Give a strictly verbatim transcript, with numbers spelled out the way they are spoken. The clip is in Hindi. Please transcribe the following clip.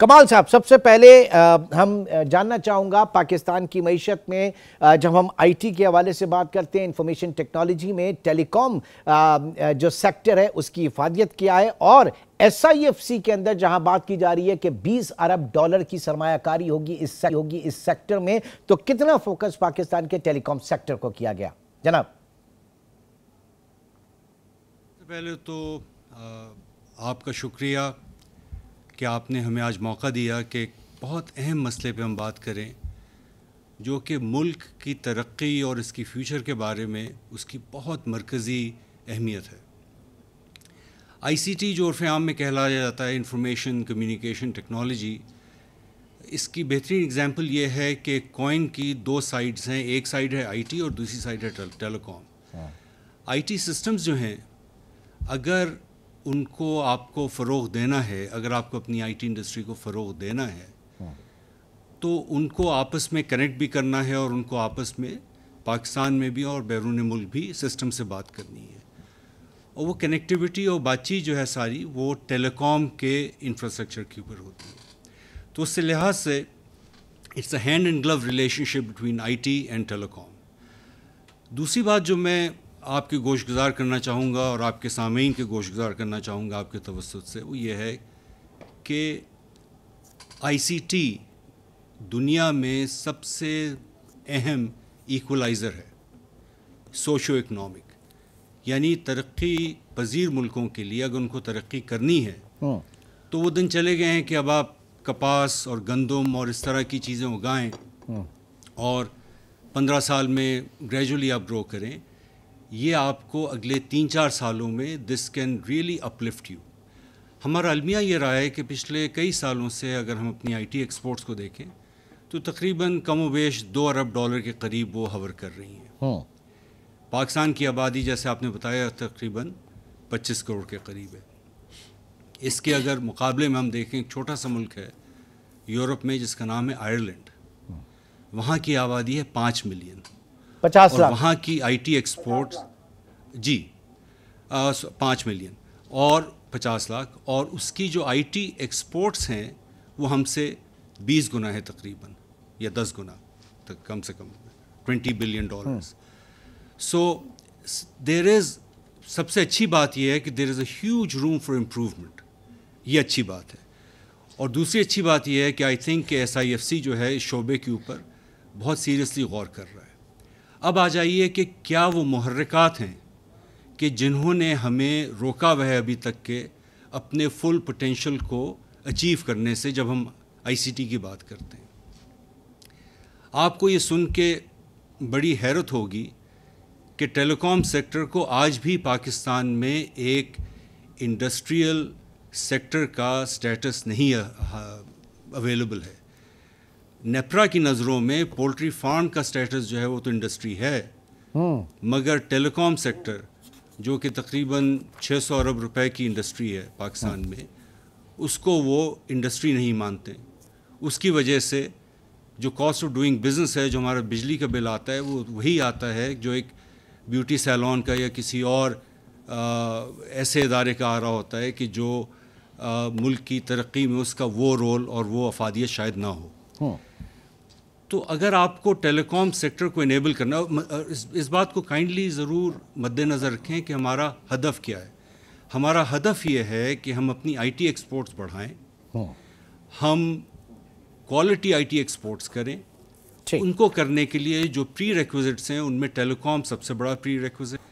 कमाल साहब, सबसे पहले आ, हम जानना चाहूँगा पाकिस्तान की मईशत में आ, जब हम आईटी के हवाले से बात करते हैं, इंफॉर्मेशन टेक्नोलॉजी में टेलीकॉम जो सेक्टर है उसकी इफादियत क्या है, और एस आई एफ सी के अंदर जहां बात की जा रही है कि बीस अरब डॉलर की सरमायाकारी होगी इस होगी इस सेक्टर में, तो कितना फोकस पाकिस्तान के टेलीकॉम सेक्टर को किया गया? जनाब, पहले तो आपका शुक्रिया कि आपने हमें आज मौका दिया कि बहुत अहम मसले पे हम बात करें, जो कि मुल्क की तरक्की और इसकी फ्यूचर के बारे में उसकी बहुत मरकज़ी अहमियत है। आई सी टी जो उर्फ़ आम में कहलाया जाता है इंफॉर्मेशन कम्युनिकेशन टेक्नोलॉजी, इसकी बेहतरीन एग्जांपल ये है कि कॉइन की दो साइड्स हैं, एक साइड है आई टी और दूसरी साइड है टेलीकॉम। आई टी सिस्टम्स जो हैं, अगर उनको आपको फ़रोग देना है, अगर आपको अपनी आई टी इंडस्ट्री को फ़रोग देना है, तो उनको आपस में कनेक्ट भी करना है और उनको आपस में पाकिस्तान में भी और बैरून मुल्क भी सिस्टम से बात करनी है, और वो कनेक्टिविटी और बातचीत जो है सारी वो टेलीकॉम के इंफ्रास्ट्रक्चर के ऊपर होती है। तो उससे लिहाज से it's a hand and glove relationship between I T and telecom. दूसरी बात जो मैं आपके गोश गुज़ार करना चाहूँगा और आपके सामीन के गोश गुज़ार करना चाहूँगा आपके तवस्सुत से, वो ये है कि आई सी टी दुनिया में सबसे अहम इक्वलाइज़र है सोशो इकनॉमिक, यानी तरक्की पजीर मुल्कों के लिए अगर उनको तरक्की करनी है तो वो दिन चले गए हैं कि अब आप कपास और गंदम और इस तरह की चीज़ें उगाएं और पंद्रह साल में ग्रेजुअली आप ग्रो करें। ये आपको अगले तीन चार सालों में this can really uplift you. हमारा अलमिया ये रहा है कि पिछले कई सालों से अगर हम अपनी आईटी एक्सपोर्ट्स को देखें तो तकरीबन कम वेश दो अरब डॉलर के करीब वो हवर कर रही हैं। पाकिस्तान की आबादी जैसे आपने बताया तकरीबन पच्चीस करोड़ के करीब है। इसके अगर मुकाबले में हम देखें, एक छोटा सा मुल्क है यूरोप में जिसका नाम है आयरलैंड, वहाँ की आबादी है पाँच मिलियन, पचास लाख, वहाँ की आईटी एक्सपोर्ट जी पाँच मिलियन और पचास लाख, और उसकी जो आईटी एक्सपोर्ट्स हैं वो हमसे बीस गुना है तकरीबन, या दस गुना तक, कम से कम बीस billion dollars. So there is, सबसे अच्छी बात यह है कि there is a huge room for improvement, ये अच्छी बात है। और दूसरी अच्छी बात यह है कि I think S I F C जो है इस शोबे के ऊपर बहुत सीरियसली गौर कर रहा है। अब आ जाइए कि क्या वो मुहर्रिकात हैं कि जिन्होंने हमें रोका हुआ है अभी तक के अपने फुल पोटेंशल को अचीव करने से। जब हम आईसीटी की बात करते हैं, आपको ये सुन के बड़ी हैरत होगी कि टेलीकॉम सेक्टर को आज भी पाकिस्तान में एक इंडस्ट्रियल सेक्टर का स्टेटस नहीं अवेलेबल है। नेप्रा की नज़रों में पोल्ट्री फार्म का स्टेटस जो है वो तो इंडस्ट्री है, मगर टेलीकॉम सेक्टर जो कि तकरीबन छह सौ अरब रुपए की इंडस्ट्री है पाकिस्तान में, उसको वो इंडस्ट्री नहीं मानते। उसकी वजह से जो कॉस्ट ऑफ डूइंग बिजनेस है, जो हमारा बिजली का बिल आता है, वो वही आता है जो एक ब्यूटी सैलॉन का या किसी और आ, ऐसे इदारे का आ रहा होता है कि जो आ, मुल्क की तरक्की में उसका वो रोल और वो अफादियत शायद ना हो। तो अगर आपको टेलीकॉम सेक्टर को इनेबल करना, इस, इस बात को काइंडली ज़रूर मद्देनज़र रखें कि हमारा हदफ क्या है। हमारा हदफ ये है कि हम अपनी आईटी एक्सपोर्ट्स बढ़ाएं, हम क्वालिटी आईटी एक्सपोर्ट्स करें। उनको करने के लिए जो प्री रेक्विजिट्स हैं उनमें टेलीकॉम सबसे बड़ा प्री रेक्विजिट